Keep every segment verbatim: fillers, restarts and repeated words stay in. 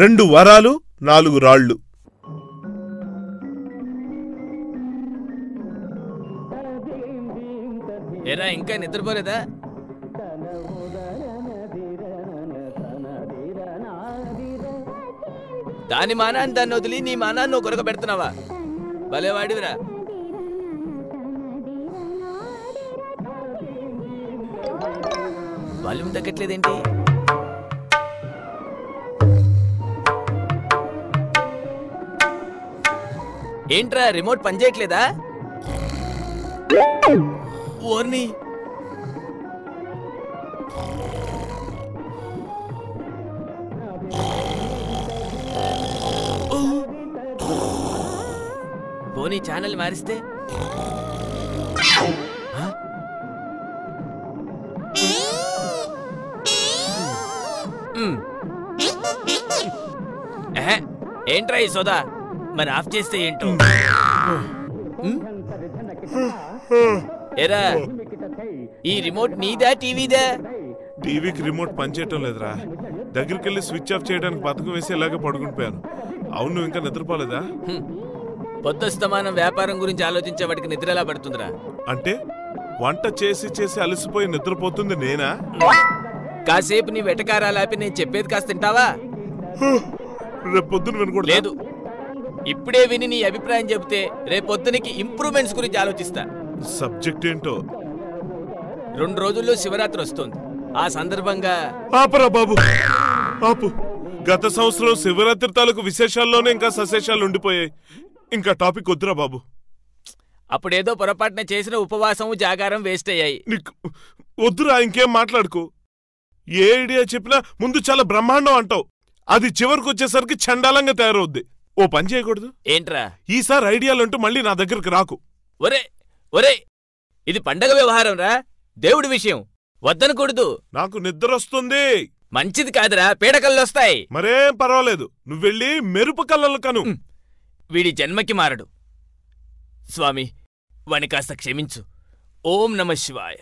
రెండు వరాలు నాలుగు రాళ్ళు. ఏరా ఇంకా నిద్రపోలేదా? దాని మానాన్ని దాన్ని వదిలి నీ మానాన్ని నువ్వు కొరక పెడుతున్నావా? భలేవాడివిరా. వాల్యూమ్ తగ్గట్లేదేంటి? ఏంట్రా రిమోట్ పని చేయట్లేదా? ఓర్ని పోనీ ఛానల్ మారిస్తే. ఏంట్రా ఈ సోదా? మరి ఆఫ్ చేస్తే ఏంటో. ఏరా ఈ రిమోట్ నీదా టీవీదా? టీవీకి రిమోట్ పనిచేయటం లేదురా. దగ్గరికి వెళ్ళి స్విచ్ ఆఫ్ చేయడానికి పథకం వేసి ఇలాగే పడుకుని పోయాను. అవును నువ్వు ఇంకా నిద్రపోలేదా? పొద్దుస్తమానం వ్యాపారం గురించి ఆలోచించే వాడికి నిద్ర ఎలా పడుతుందిరా? అంటే వంట చేసి చేసి అలసిపోయి నిద్రపోతుంది నేనా? కాసేపు నీ వెటకారాలాపి నేను చెప్పేది కాస్త తింటావా? రేపు పొద్దున వినకూడదు. లేదు ఇప్పుడే విని నీ అభిప్రాయం చెబితే రేపొద్దునికి ఇంప్రూవ్మెంట్స్ గురించి ఆలోచిస్తా. సబ్జెక్ట్ ఏంటో? రెండు రోజుల్లో శివరాత్రి వస్తుంది. ఆ సందర్భంగా ఆపరా బాబు ఆపు. గత సంవత్సరం శివరాత్రి తాలూకు విశేషాల్లోనే ఇంకా సశేషాలు ఉండిపోయాయి. ఇంకా టాపిక్ వద్దురా బాబు. అప్పుడేదో పొరపాటున చేసిన ఉపవాసం జాగారం వేస్ట్ అయ్యాయి. వద్దురా ఇంకేం మాట్లాడుకో. ఏ ఐడియా చెప్పినా ముందు చాలా బ్రహ్మాండం అంటావు, అది చివరికి వచ్చేసరికి చండాలంగా తయారవుద్ది. ఓ పని చేయకూడదు? ఏంట్రా? ఈసారి ఐడియాలంటూ మళ్ళీ నా దగ్గరకు రాకు. ఒరే ఒరే ఇది పండగ వ్యవహారం రా, దేవుడి విషయం వద్దనకూడదు. నాకు నిద్రొస్తుంది. మంచిది కాదురా, పీడకల్లొస్తాయి. మరేం పర్వాలేదు, నువ్వెళ్ళి మెరుపు కళ్ళలు కను. వీడి జన్మకి మారడు. స్వామి వాణ్ణి కాస్త క్షమించు. ఓం నమ శివాయ.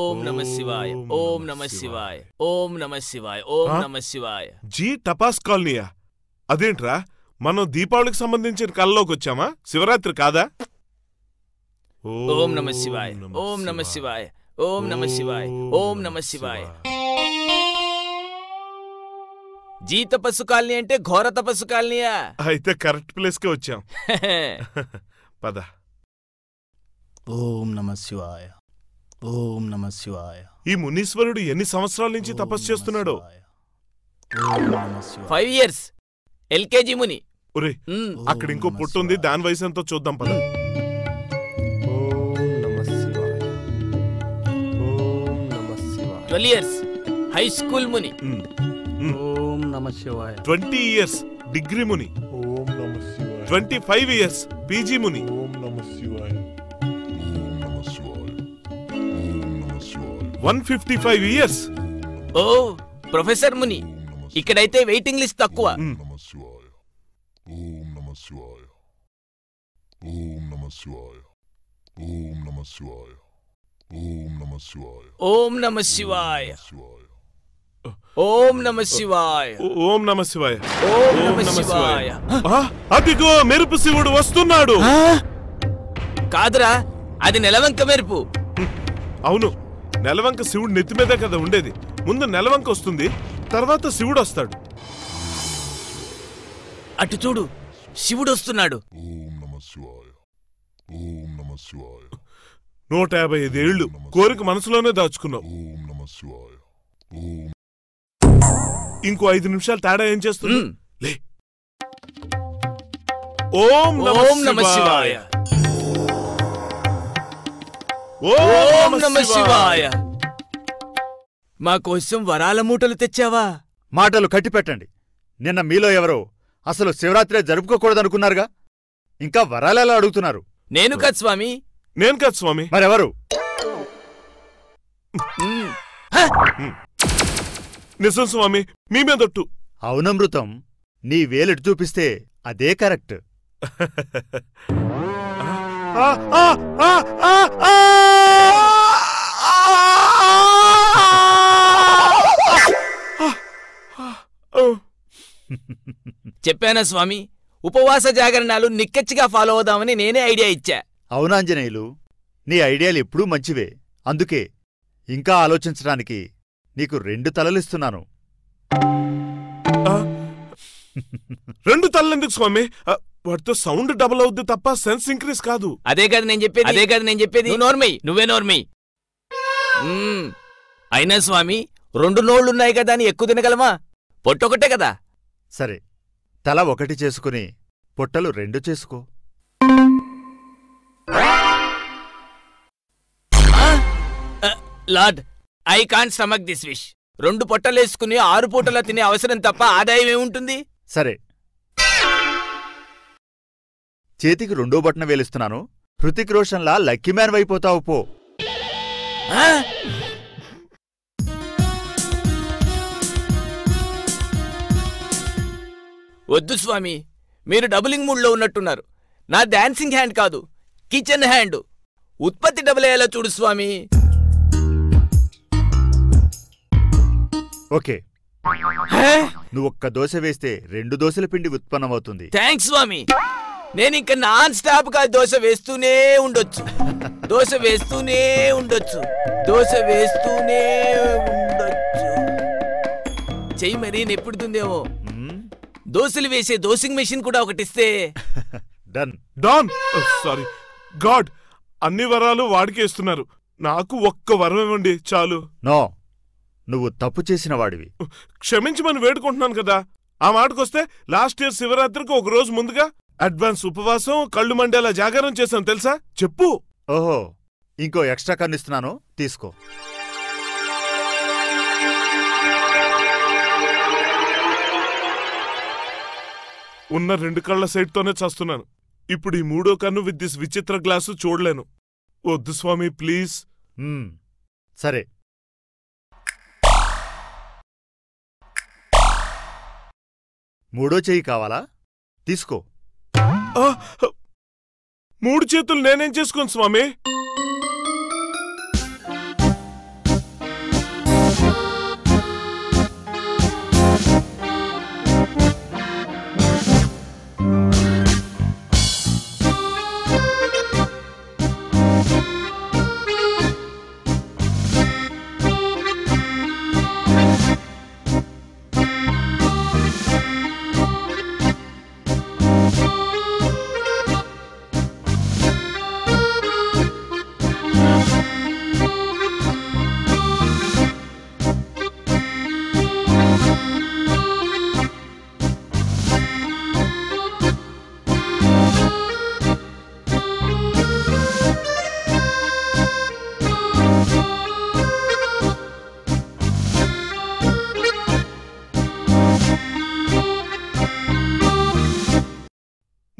ఓం నమ శివాయ. ఓం నమ శివాయ. ఓం నమ శివాయ. ఓం నమ శివాయ. జీ టపాస్ కాలనీయా? అదేంట్రా మనం దీపావళికి సంబంధించిన కళ్ళలోకి వచ్చామా? శివరాత్రి కాదా? ఓం నమ శివాయ. ఓం నమ శివాయ. ఓం నమ శివాయ. ఓం నమ శివాయ. జీ తపస్సు కాలనీ అంటే ఘోర తపస్సు కాలనీయా? అయితే కరెక్ట్ ప్లేస్ కి వచ్చాం. పద. ఓం నమ శివాయ. ఓం నమ శివాయ. ఈ మునీశ్వరుడు ఎన్ని సంవత్సరాల నుంచి తపస్సు చేస్తున్నాడో? Five years. ఎల్కేజీ ముని. ఒరే అక్కడ ఇంకో పొట్టు ఉంది, దాని వయసు ఎంతో చూద్దాం పద. ట్వెల్వ్ ఇయర్స్ హై స్కూల్ ముని. ఓం నమ శివాయ. ట్వంటీ ఇయర్స్ డిగ్రీ ముని. ఓం నమ శివాయ. ట్వంటీ ఫైవ్ ఇయర్స్ పీజీ ముని. ఓం నమ శివాయ. వన్ ఫిఫ్టీ ఫైవ్ ఇయర్స్ ఓ ప్రొఫెసర్ ముని. ఇక్కడైతే వెయిటింగ్ లిస్ట్ తక్కువ. ఓం నమ శివాయ. ఓం నమ శివాయ. ఓం నమ శివాయ. ఓం నమ శివాయ. అదిగో మెరుపు శివుడు వస్తున్నాడు. కాదురా అది నెలవంక మెరుపు. అవును నెలవంక శివుడు నెత్తి మీద కదా ఉండేది. ముందు నెలవంక వస్తుంది, తర్వాత శివుడు వస్తాడు. అటు చూడు శివుడు వస్తున్నాడు. నూట యాభై ఐదు ఏళ్ళు కోరిక మనసులోనే దాచుకున్నావు. ఇంకో ఐదు నిమిషాలు తేడా ఏం చేస్తుంది? లే. ఓం నమ శివాయ. ఓం నమ శివాయ. మా కోసం వరాల మూటలు తెచ్చావా? మాటలు కట్టిపెట్టండి. నిన్న మీలో ఎవరో అసలు శివరాత్రే జరుపుకోకూడదనుకున్నారుగా, ఇంకా వరాలెలా అడుగుతున్నారు? నేను కాదు స్వామి, నేను కాదు స్వామి. మరెవరు? నిజం స్వామి, మీ మీదొట్టు. అవునమృతం, నీ వేలెటు చూపిస్తే అదే కరెక్ట్. చెప్పానా స్వామి, ఉపవాస జాగరణాలు నిక్కచ్చిగా ఫాలో అవుదామని నేనే ఐడియా ఇచ్చా. అవునాంజనేయులు, నీ ఐడియాలు ఎప్పుడూ మంచివే. అందుకే ఇంకా ఆలోచించడానికి నీకు రెండు తలలిస్తున్నాను. రెండు తలలెందుకు స్వామి? వాటితో సౌండ్ డబుల్ అవుద్ది తప్ప సెన్స్ ఇంక్రీజ్ కాదు. అదే కాదు నేను చెప్పేది, అదే కాదు నేను చెప్పేది. నోర్మై, నువ్వే నోర్మై. అయినా స్వామి, రెండు నోళ్లున్నాయి కదా అని ఎక్కువ తినగలమా? పొట్టొకటే కదా. సరే, తల ఒకటి చేసుకుని పొట్టలు రెండు చేసుకో. Lord, I can't stomach this wish. రెండు పొట్టలేసుకుని ఆరు పూటలా తినే అవసరం తప్ప ఆదాయం ఏముంటుంది? సరే, చేతికి రెండో బటన్ వేలిస్తున్నాను. హృతిక్ రోషన్లా లక్కీ మ్యాన్ వైపోతావు పో. వద్దు స్వామి, మీరు డబులింగ్ మూడ్లో ఉన్నట్టున్నారు. నా డాన్సింగ్ హ్యాండ్ కాదు, కిచెన్ హ్యాండ్. ఉత్పత్తి డబుల్ అయ్యేలా చూడు స్వామి. ఓకే, నువ్వు ఒక్క దోశ వేస్తే రెండు దోశల పిండి ఉత్పన్నం అవుతుంది. థ్యాంక్స్ స్వామి. నేను ఇంకా నాన్ స్టాప్ గా దోశ వేస్తూనే ఉండొచ్చు, దోశ వేస్తూనే ఉండొచ్చు, దోశ వేస్తూనే ఉండొచ్చు. చెయ్యి మరి ఎప్పుడుతుందేమో. దోశలు వేసే దోసింగ్ మెషిన్ కూడా ఒకటిస్తే డన్ డన్. సారీ గాడ్, అన్ని వరాలు వాడికేస్తున్నారు. నాకు ఒక్క వరం ఇవ్వండి చాలు. నో, నువ్వు తప్పు చేసిన వాడివి. క్షమించమని వేడుకుంటున్నాను కదా. ఆ మాటకొస్తే లాస్ట్ ఇయర్ శివరాత్రికి ఒక రోజు ముందుగా అడ్వాన్స్ ఉపవాసం, కళ్ళు మండేలా జాగారం చేశాను తెలుసా? చెప్పు. ఓహో, ఇంకో ఎక్స్ట్రా కన్నిస్తున్నాను, తీసుకో. ఉన్న రెండు కళ్ళ సైడ్తోనే చస్తున్నాను. ఇప్పుడు ఈ మూడో కన్ను విత్ దిస్ విచిత్ర గ్లాసు చూడలేను. వద్దు స్వామి, ప్లీజ్. సరే, మూడో చెయ్యి కావాలా? తీసుకో. మూడు చేతులు నేనేం చేసుకోను స్వామి.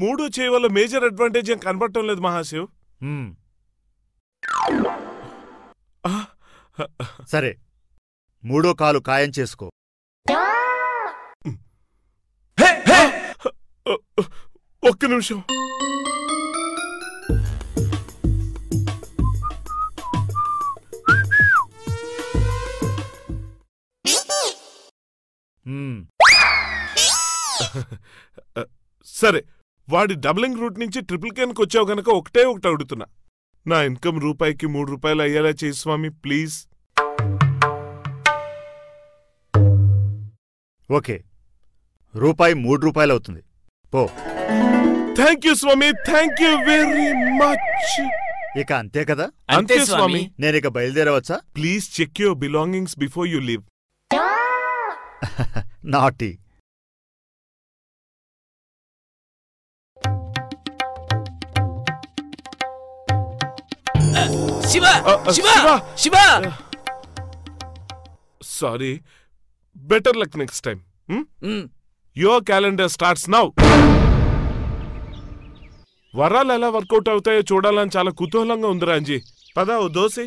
మూడో చేయి వల్ల మేజర్ అడ్వాంటేజ్ ఏం కనబడటం లేదు మహాశివ్. సరే, మూడో కాలు ఖాయం చేసుకో. ఒక్క నిమిషం. సరే, వాడి డబులింగ్ రూట్ నుంచి ట్రిపుల్ కేన్కి వచ్చావు గనక ఒకటే ఒకటి అడుగుతున్నా. నా ఇన్కమ్ రూపాయికి మూడు రూపాయలు అయ్యేలా చేయి స్వామి, ప్లీజ్. ఓకే, రూపాయి మూడు రూపాయలు అవుతుంది పో. థ్యాంక్ యూ స్వామి, థ్యాంక్ యూ వెరీ మచ్. ఇక అంతే కదా? అంతే స్వామి. నేనిక బయలుదేరవచ్చా? Please check your belongings before you leave. నాటి Shiva, Shiva, Shiva. Sorry, better luck next time. Your calendar starts now. Varalala workout avutayo chodalan chala kutuhalanga undra anji. Pada o dosi.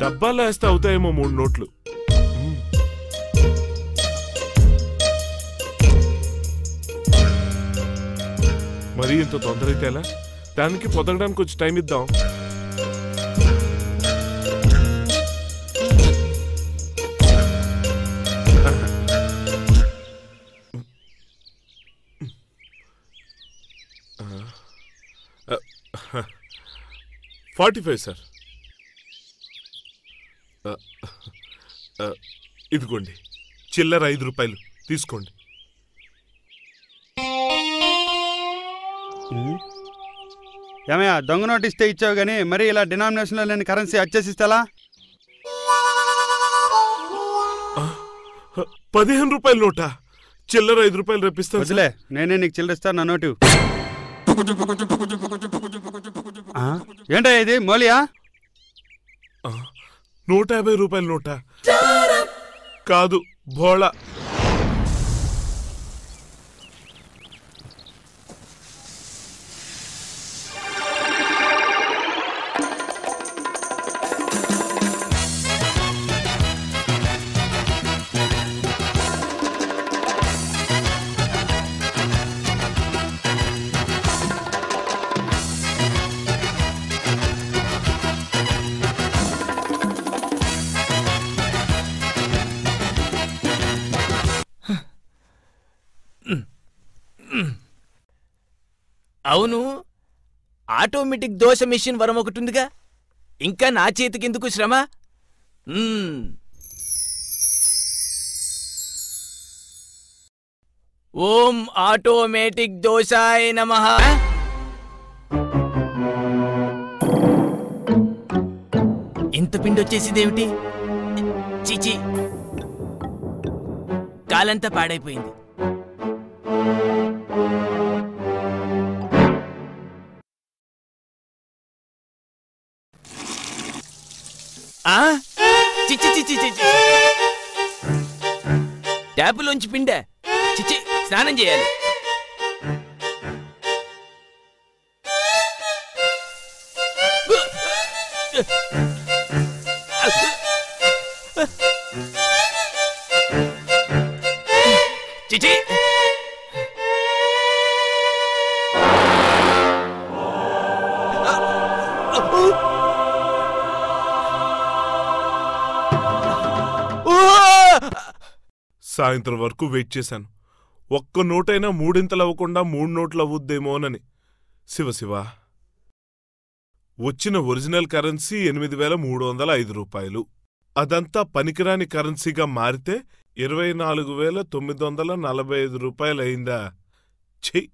Dabbala esta avutayemo mood notlu. Mari into tondarite ela. Daniki podagadam kuch time iddam. forty-five sir. ఇదిగోండి చిల్లర ఐదు రూపాయలు తీసుకోండి. ఏమయ్యా దొంగ note ఇస్తే ఇచ్చావు కానీ మరి ఇలా డినామినేషన్లో లేని కరెన్సీ అచ్చేసిస్తాలా? పదిహేను రూపాయల నోటా? చిల్లర ఐదు రూపాయలు రప్పిస్తాను. నేనే నీకు చిల్లరిస్తాను నా నోటు. ఏంటా ఇది మోలియా? నూట యాభై రూపాయల నోట కాదు భోళ. అవును, ఆటోమేటిక్ దోశ మిషన్ వరం ఒకటి ఉందిగా, ఇంకా నా చేతికి ఎందుకు శ్రమ? ఓం ఆటోమేటిక్ దోశాయ నమః. ఇంత పిండి వచ్చేసిందేమిటి? చీచి, కాలంతా పాడైపోయింది. ట్యాపులోంచి పిండా? చిచ్చి, స్నానం చేయాలి. చిచి సాయంత్రం వరకు వెయిట్ చేశాను. ఒక్క నోటైనా మూడింతలు అవ్వకుండా మూడు నోట్లు అవ్వుద్దేమోనని. శివశివ, వచ్చిన ఒరిజినల్ కరెన్సీ ఎనిమిది వేల మూడు వందల ఐదు రూపాయలు. అదంతా పనికిరాని కరెన్సీగా మారితే ఇరవై నాలుగు వేల తొమ్మిది వందల నలభై ఐదు రూపాయలు అయిందా? చెయ్,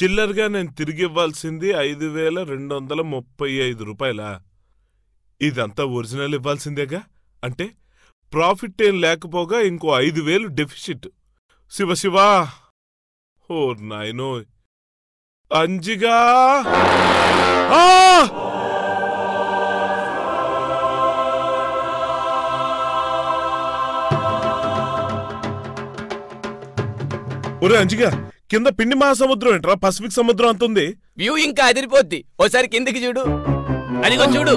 చిల్లర్గా నేను తిరిగివ్వాల్సింది ఐదు వేల రెండు వందల ముప్పై ఐదు రూపాయలా? ఇదంతా ఒరిజినల్ ఇవ్వాల్సిందేగా. అంటే ప్రాఫిట్ ఏం లేకపోగా ఇంకో ఐదు వేలు డెఫిసిట్. శివశివా, ఓ నాయనో అంజిగా. ఒరే అంజిగా, కింద పిండి మహాసముద్రం ఏంట్రా పసిఫిక్ సముద్రం అంతుంది. వ్యూ ఇంకా అదిరిపోద్ది, ఓసారి కిందకి చూడు. అదిగో చూడు.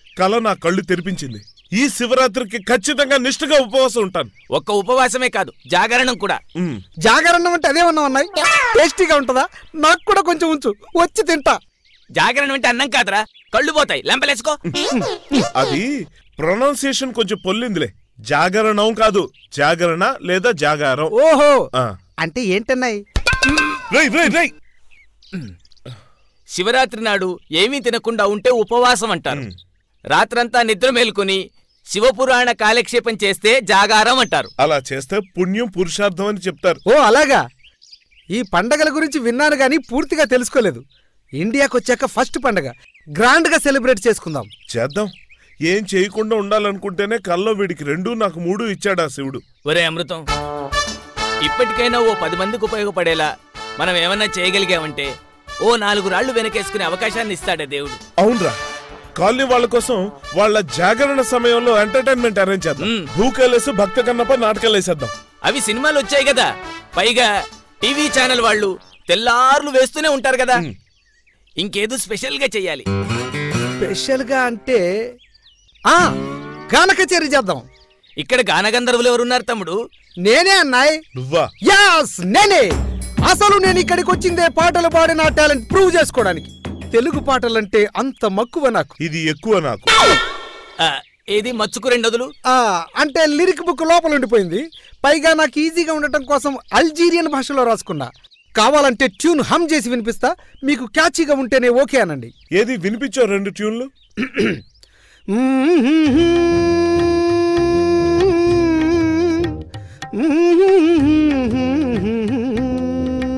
కళ నా కళ్ళు తెరిపించింది. ఈ శివరాత్రికి ఖచ్చితంగా నిష్ఠగా ఉపవాసం ఉంటాను. ఒక్క ఉపవాసమే కాదు, జాగరణం కూడా. జాగరణం అంటే అదే ఉన్నావు, టేస్టీగా ఉంటుందా? నాకు కూడా కొంచెం ఉంచు, వచ్చి తింటా. జాగరణం అంటే అన్నం కాదురా, కళ్ళు పోతాయి, లెంపలేసుకో. అది ప్రొనౌన్సియేషన్ కొంచెం పొల్లిందిలే. జాగరణం కాదు, జాగరణ లేదా జాగారం. ఓహో, అంటే ఏంటన్నాయి? శివరాత్రి నాడు ఏమీ తినకుండా ఉంటే ఉపవాసం అంటారు. రాత్రంతా నిద్ర మేలుకుని శివపురాణ కాలక్షేపం చేస్తే జాగారం అంటారు. అలా చేస్తే పుణ్యం పురుషార్థం అని చెప్తారు. ఓ అలాగా, ఈ పండగల గురించి విన్నాను గానీ పూర్తిగా తెలుసుకోలేదు. ఇండియాకు వచ్చాక ఫస్ట్ పండగ గ్రాండ్ గా సెలబ్రేట్ చేసుకుందాం. చేద్దాం. ఏం చేయకుండా ఉండాలనుకుంటేనే కల్లో వీడికి రెండు నాకు మూడు ఇచ్చాడా శివుడు. ఒరే అమృతం, ఇప్పటికైనా ఓ పది మందికి ఉపయోగపడేలా మనం ఏమన్నా చేయగలిగామంటే ఓ నాలుగు రాళ్లు వెనకేసుకునే అవకాశాన్ని ఇస్తాడే దేవుడు. అవునరా, కాలనీ వాళ్ళ కోసం వాళ్ళ జాగరణ సమయంలో ఎంటర్టైన్మెంట్ అరేంజ్ చేద్దాం. భూకేలేసు, భక్త కన్నప్ప నాటకాలు వేసేద్దాం. అవి సినిమాలు వచ్చాయి కదా, పైగా టీవీ ఛానల్ వాళ్ళు తెల్లార్లు వేస్తూనే ఉంటారు కదా. ఇంకేదో స్పెషల్ గా చెయ్యాలి. స్పెషల్ గా అంటే ఆ గాన కచేరీ చేద్దాం. ఇక్కడ గానగంధర్వులు ఎవరున్నారు తమ్ముడు? నేనే అన్నాయ్. నువ్వా? యాస్ నేనే. అసలు నేను ఇక్కడికి వచ్చిందే పాటలు పాడి నా టాలెంట్ ప్రూవ్ చేసుకోవడానికి. తెలుగు పాటలంటే అంత మక్కువ నాకు. ఇది ఎక్కువ నాకు. ఏది మచ్చుకు రెండదులు అంటే లిరిక్ బుక్ లోపల ఉండిపోయింది. పైగా నాకు ఈజీగా ఉండటం కోసం అల్జీరియన్ భాషలో రాసుకున్నా. కావాలంటే ట్యూన్ హమ్ చేసి వినిపిస్తా, మీకు క్యాచీగా ఉంటేనే ఓకే అనండి. ఏది వినిపించో రెండు ట్యూన్లు.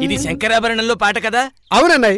ఇది శంకరాభరణంలో పాట కదా? అవునన్నాయ్.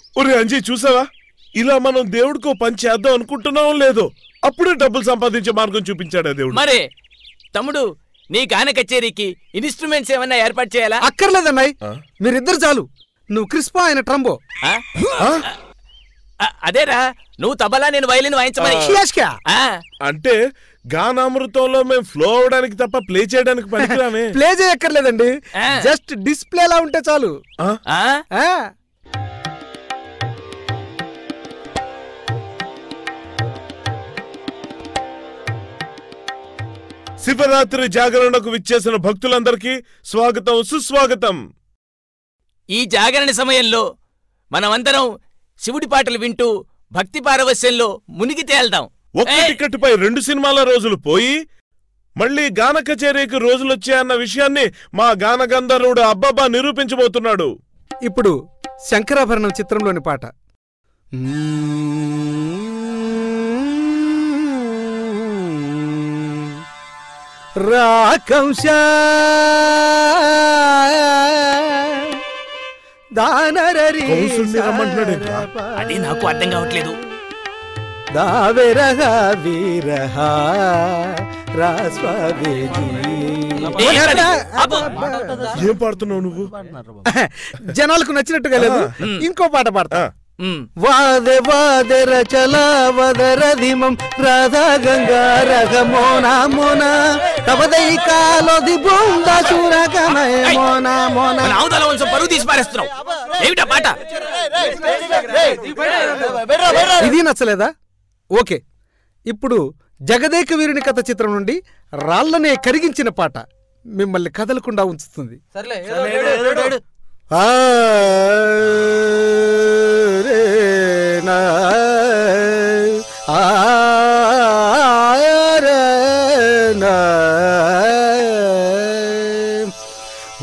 ఒరే అంజయ్, చూసావా, ఇలా మనం దేవుడికో పని చేద్దాం అనుకుంటున్నాం లేదో అప్పుడే డబ్బులు సంపాదించే మార్గం చూపించాడా దేవుడు. మరే తమ్ముడు, నీ గాన కచేరీకి ఇన్స్ట్రుమెంట్స్ ఏమన్నా ఏర్పాటు చేయాలా? అక్కర్లేదన్నాయ్, మీరిద్దరు చాలు. నువ్వు క్రిస్పా, ఆయన ట్రంబో. అదేరా, నువ్వు తబలా, నేను వైలిన్ వాయించమని. అంటే గానామృతంలో మేము ఫ్లో అవడానికి తప్ప ప్లే చేయడానికి పనికిరామే. ప్లే చేయక్కర్లేదండి, జస్ట్ డిస్ప్లేలా ఉంటే చాలు. శివరాత్రి జాగరణకు విచ్చేసిన భక్తులందరికీ స్వాగతం, సుస్వాగతం. ఈ జాగరణ సమయంలో మనమందరం శివుడి పాటలు వింటూ భక్తి పారవస్యంలో మునిగి తేల్దాం. ఒక్క టికెట్పై రెండు సినిమాల రోజులు పోయి మళ్లీ గాన కచేరీకి రోజులొచ్చాయన్న విషయాన్ని మా గానగంధర్వుడు అబ్బబ్బా నిరూపించబోతున్నాడు. ఇప్పుడు శంకరాభరణం చిత్రంలోని పాట. రాకంశ దానరరి అది నాకు అర్థం కావట్లేదు. దావెరహ వీరహ రాస్వావేజీ. ఏం పాడుతున్నావు నువ్వు? జనాలకు నచ్చినట్టుగా లేదు, ఇంకో పాట పాడతా. వాదే వాదెర చలా వదర ధిమం రాధా గంగా రఘ మోనా మోనా తవదై కాలో ది బృందా చూరకనయ మోనా మోనా. నావుదల వంశం పరువు తీసి పారేస్తున్నావు ఏమిటా పాట? ఇది నచ్చలేదా? ఓకే, ఇప్పుడు జగదేక వీరుని కథ చిత్రం నుండి రాళ్లనే కరిగించిన పాట మిమ్మల్ని కదలకుండా ఉంచుతుంది. ఆ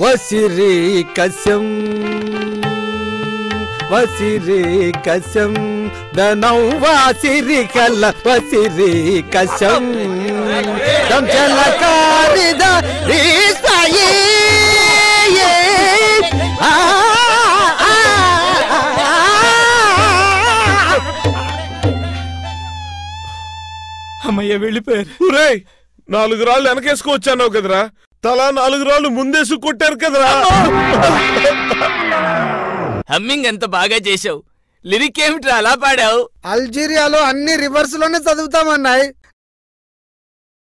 వసిరి కస్యం వసిరి కస్యం దనౌ వాసిరి కల్ల వసిరి కస్యం దంచలకారిద రీసా అమ్మయ్య వెళ్ళిపోయారు. ఒరేయ్ నాలుగు రాళ్ళు వెనకేసుకొచ్చాను కదరా, తలా నాలుగు రాళ్ళు ముందేసు కొట్టారు కదరా. హమ్మింగ్ ఎంత బాగా చేశావు, లిరిక్ ఏమిట్రా అలా పాడావు? అల్జీరియాలో అన్ని రివర్స్ లోనే చదువుతామన్నాయి,